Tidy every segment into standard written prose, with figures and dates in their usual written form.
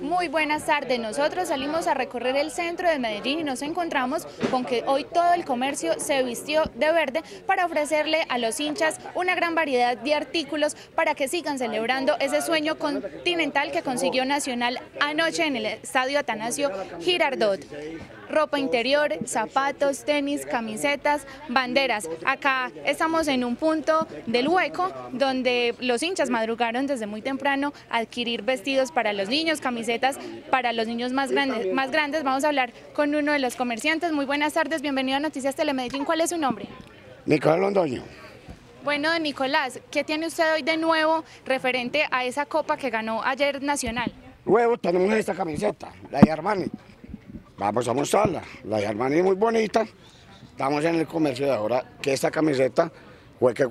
Muy buenas tardes, nosotros salimos a recorrer el centro de Medellín y nos encontramos con que hoy todo el comercio se vistió de verde para ofrecerle a los hinchas una gran variedad de artículos para que sigan celebrando ese sueño continental que consiguió Nacional anoche en el Estadio Atanasio Girardot. Ropa interior, zapatos, tenis, camisetas, banderas. Acá estamos en un punto del hueco donde los hinchas madrugaron desde muy temprano a adquirir vestidos para los niños, camisetas para los niños más grandes. Vamos a hablar con uno de los comerciantes. Muy buenas tardes, bienvenido a Noticias Telemedellín. ¿Cuál es su nombre? Nicolás Londoño. Bueno, Nicolás, ¿qué tiene usted hoy de nuevo referente a esa copa que ganó ayer Nacional? Luego tenemos esta camiseta, la de Arvani. Vamos a mostrarla, la de Arvani es muy bonita. Estamos en el comercio de ahora, que esta camiseta fue que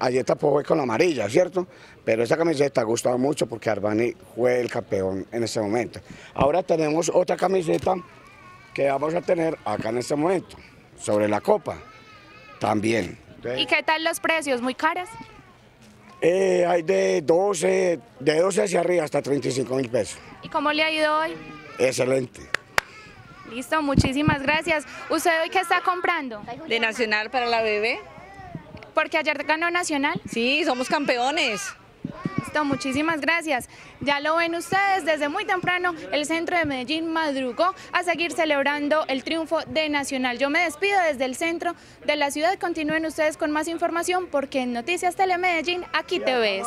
ayer tampoco fue con la amarilla, ¿cierto? Pero esta camiseta ha gustado mucho porque Arvani fue el campeón en este momento. Ahora tenemos otra camiseta que vamos a tener acá en este momento, sobre la copa, también. Entonces, ¿y qué tal los precios? ¿Muy caras? Hay de 12 hacia arriba hasta 35.000 pesos. ¿Y cómo le ha ido hoy? Excelente. Listo, muchísimas gracias. ¿Usted hoy qué está comprando? De Nacional para la bebé. ¿Porque ayer ganó Nacional? Sí, somos campeones. Listo, muchísimas gracias. Ya lo ven ustedes, desde muy temprano el centro de Medellín madrugó a seguir celebrando el triunfo de Nacional. Yo me despido desde el centro de la ciudad. Continúen ustedes con más información porque en Noticias Telemedellín, aquí te ves.